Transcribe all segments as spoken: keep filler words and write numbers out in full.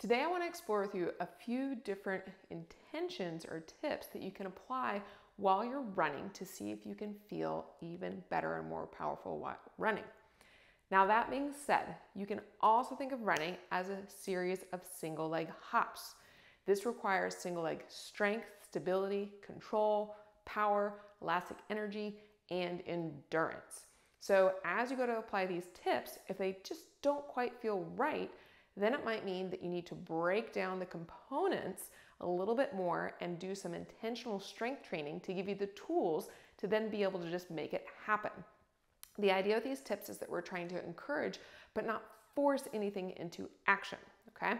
Today I want to explore with you a few different intentions or tips that you can apply while you're running to see if you can feel even better and more powerful while running. Now that being said, you can also think of running as a series of single leg hops. This requires single leg strength, stability, control, power, elastic energy, and endurance. So as you go to apply these tips, if they just don't quite feel right, then it might mean that you need to break down the components a little bit more and do some intentional strength training to give you the tools to then be able to just make it happen. The idea of these tips is that we're trying to encourage, but not force anything into action, okay?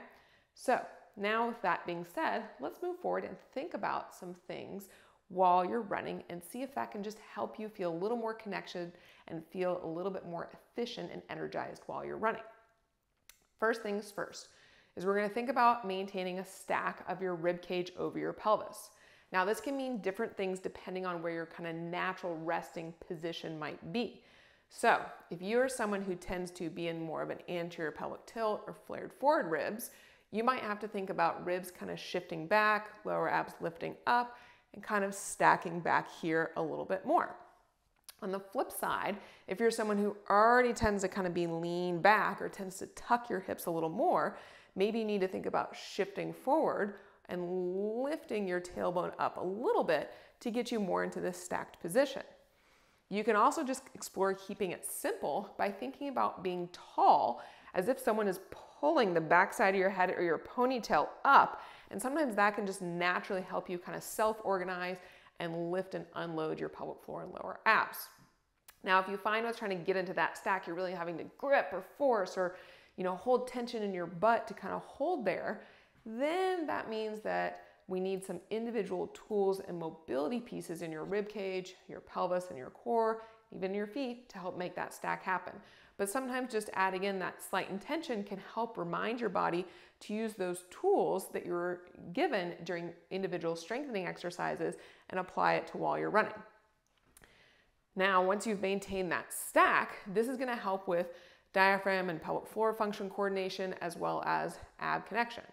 So now with that being said, let's move forward and think about some things while you're running and see if that can just help you feel a little more connected and feel a little bit more efficient and energized while you're running. First things first is we're going to think about maintaining a stack of your rib cage over your pelvis. Now this can mean different things depending on where your kind of natural resting position might be. So if you're someone who tends to be in more of an anterior pelvic tilt or flared forward ribs, you might have to think about ribs kind of shifting back, lower abs lifting up, and kind of stacking back here a little bit more. On the flip side, if you're someone who already tends to kind of be lean back or tends to tuck your hips a little more, maybe you need to think about shifting forward and lifting your tailbone up a little bit to get you more into this stacked position. You can also just explore keeping it simple by thinking about being tall as if someone is pulling the backside of your head or your ponytail up, and sometimes that can just naturally help you kind of self-organize and lift and unload your pelvic floor and lower abs. Now, if you find what's trying to get into that stack, you're really having to grip or force or, you know, hold tension in your butt to kind of hold there, then that means that we need some individual tools and mobility pieces in your rib cage, your pelvis, and your core, even your feet, to help make that stack happen. But sometimes just adding in that slight intention can help remind your body to use those tools that you were given during individual strengthening exercises and apply it to while you're running. Now, once you've maintained that stack, this is going to help with diaphragm and pelvic floor function coordination as well as ab connection.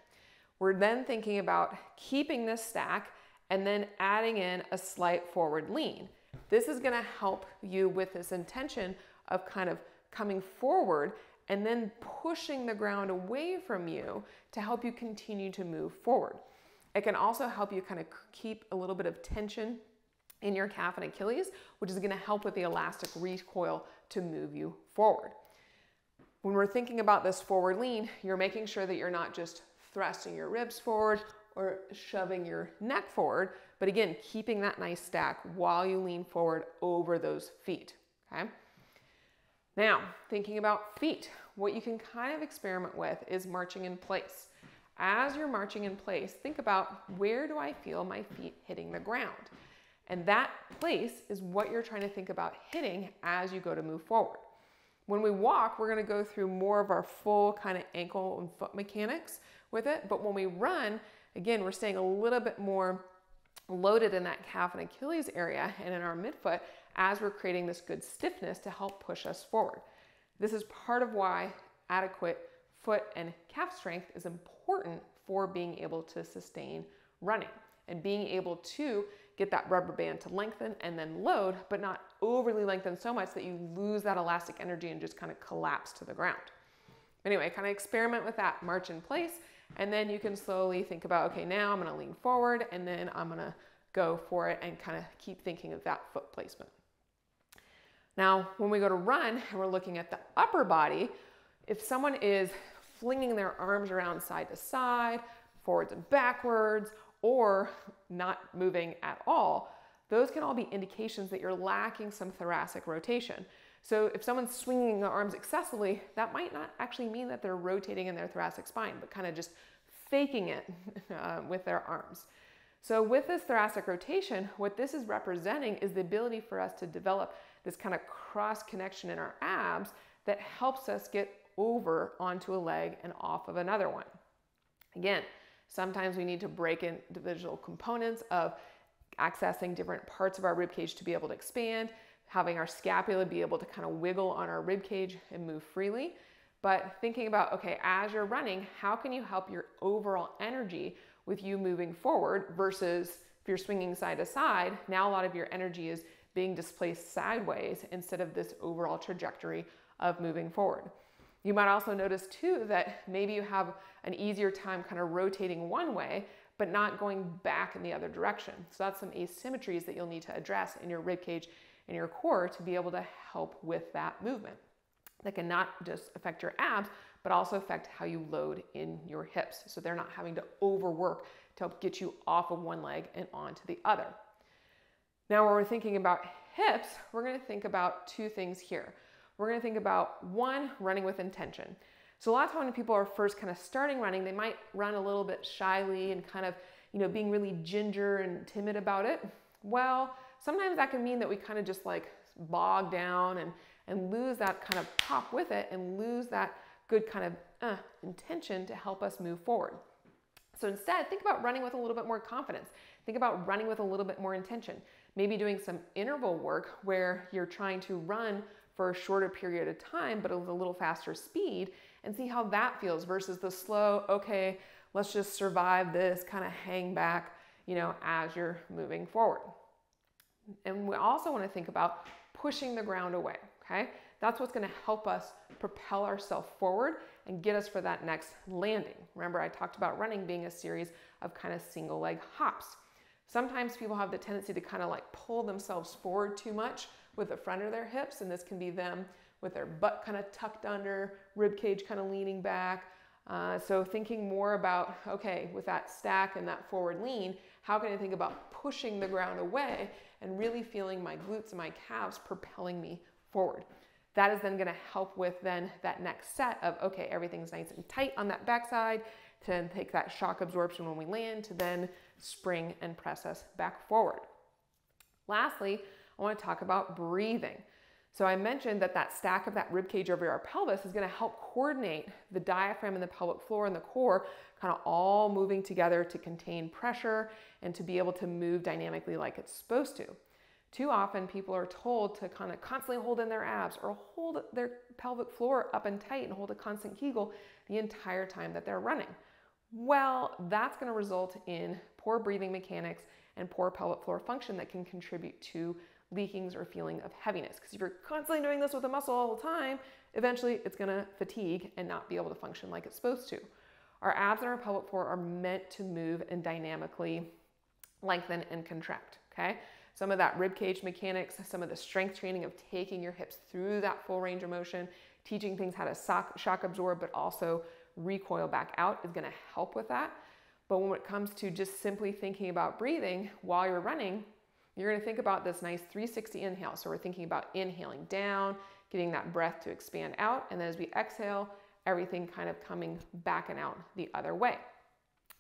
We're then thinking about keeping this stack and then adding in a slight forward lean. This is gonna help you with this intention of kind of coming forward and then pushing the ground away from you to help you continue to move forward. It can also help you kind of keep a little bit of tension in your calf and Achilles, which is gonna help with the elastic recoil to move you forward. When we're thinking about this forward lean, you're making sure that you're not just thrusting your ribs forward or shoving your neck forward, but again, keeping that nice stack while you lean forward over those feet, okay? Now, thinking about feet, what you can kind of experiment with is marching in place. As you're marching in place, think about, where do I feel my feet hitting the ground? And that place is what you're trying to think about hitting as you go to move forward. When we walk, we're gonna go through more of our full kind of ankle and foot mechanics with it, but when we run, again, we're staying a little bit more loaded in that calf and Achilles area and in our midfoot as we're creating this good stiffness to help push us forward. This is part of why adequate foot and calf strength is important for being able to sustain running and being able to get that rubber band to lengthen and then load, but not overly lengthen so much that you lose that elastic energy and just kind of collapse to the ground. Anyway, kind of experiment with that march in place, and then you can slowly think about, okay, now I'm going to lean forward and then I'm going to go for it and kind of keep thinking of that foot placement. Now, when we go to run and we're looking at the upper body, if someone is flinging their arms around side to side, forwards and backwards, or not moving at all, those can all be indications that you're lacking some thoracic rotation. So if someone's swinging their arms excessively, that might not actually mean that they're rotating in their thoracic spine, but kind of just faking it uh, with their arms. So with this thoracic rotation, what this is representing is the ability for us to develop this kind of cross connection in our abs that helps us get over onto a leg and off of another one. Again, sometimes we need to break into individual components of accessing different parts of our rib cage to be able to expand, having our scapula be able to kind of wiggle on our rib cage and move freely. but thinking about, okay, as you're running, how can you help your overall energy with you moving forward versus if you're swinging side to side, now a lot of your energy is being displaced sideways instead of this overall trajectory of moving forward. You might also notice too that maybe you have an easier time kind of rotating one way, but not going back in the other direction. So that's some asymmetries that you'll need to address in your ribcage and your core to be able to help with that movement. That can not just affect your abs, but also affect how you load in your hips. So they're not having to overwork to help get you off of one leg and onto the other. Now, when we're thinking about hips, we're gonna think about two things here. We're gonna think about, one, running with intention. So a lot of times when people are first kind of starting running, they might run a little bit shyly and kind of, you know, being really ginger and timid about it. Well, sometimes that can mean that we kind of just like bog down and, and lose that kind of pop with it and lose that good kind of uh, intention to help us move forward. So instead, think about running with a little bit more confidence. Think about running with a little bit more intention. Maybe doing some interval work where you're trying to run for a shorter period of time, but with a little faster speed, and see how that feels versus the slow, okay, let's just survive this, kind of hang back, you know, as you're moving forward. And we also want to think about pushing the ground away, okay? That's what's going to help us propel ourselves forward and get us for that next landing. Remember, I talked about running being a series of kind of single leg hops. Sometimes people have the tendency to kind of like pull themselves forward too much with the front of their hips, and this can be them with their butt kind of tucked under, rib cage kind of leaning back. Uh, so thinking more about, okay, with that stack and that forward lean, how can I think about pushing the ground away and really feeling my glutes and my calves propelling me forward? That is then going to help with then that next set of, okay, everything's nice and tight on that backside, to then take that shock absorption when we land, to then spring and press us back forward. Lastly, I want to talk about breathing. So I mentioned that that stack of that rib cage over our pelvis is going to help coordinate the diaphragm and the pelvic floor and the core kind of all moving together to contain pressure and to be able to move dynamically like it's supposed to. Too often people are told to kind of constantly hold in their abs or hold their pelvic floor up and tight and hold a constant Kegel the entire time that they're running. Well, that's going to result in poor breathing mechanics and poor pelvic floor function that can contribute to leakings or feeling of heaviness. Because if you're constantly doing this with a muscle all the time, eventually it's going to fatigue and not be able to function like it's supposed to. Our abs and our pelvic floor are meant to move and dynamically lengthen and contract, okay? Some of that rib cage mechanics, some of the strength training of taking your hips through that full range of motion, teaching things how to shock, shock absorb, but also recoil back out is going to help with that. But when it comes to just simply thinking about breathing while you're running, you're going to think about this nice three sixty inhale. So we're thinking about inhaling down, getting that breath to expand out. And then as we exhale, everything kind of coming back and out the other way.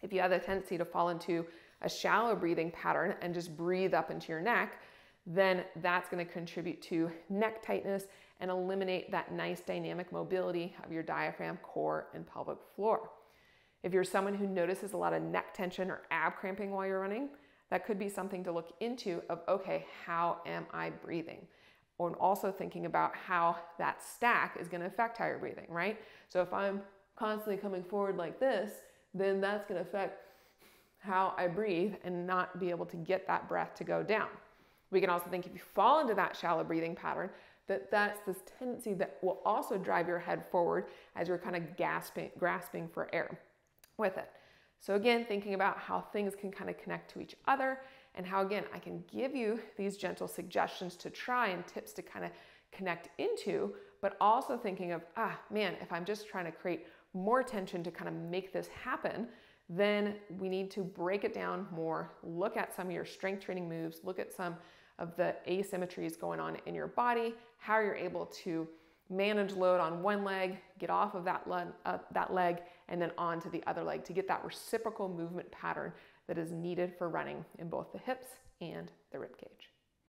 If you have the tendency to fall into a shallow breathing pattern and just breathe up into your neck, then that's going to contribute to neck tightness and eliminate that nice dynamic mobility of your diaphragm, core, and pelvic floor. If you're someone who notices a lot of neck tension or ab cramping while you're running, that could be something to look into of, okay, how am I breathing? And also thinking about how that stack is going to affect how you're breathing, right? So if I'm constantly coming forward like this, then that's going to affect how I breathe and not be able to get that breath to go down. We can also think if you fall into that shallow breathing pattern, that that's this tendency that will also drive your head forward as you're kind of gasping, grasping for air with it. So again, thinking about how things can kind of connect to each other and how, again, I can give you these gentle suggestions to try and tips to kind of connect into, but also thinking of, ah, man, if I'm just trying to create more tension to kind of make this happen, then we need to break it down more, look at some of your strength training moves, look at some of the asymmetries going on in your body, how you're able to manage load on one leg, get off of that, le uh, that leg, and then onto the other leg to get that reciprocal movement pattern that is needed for running in both the hips and the rib cage.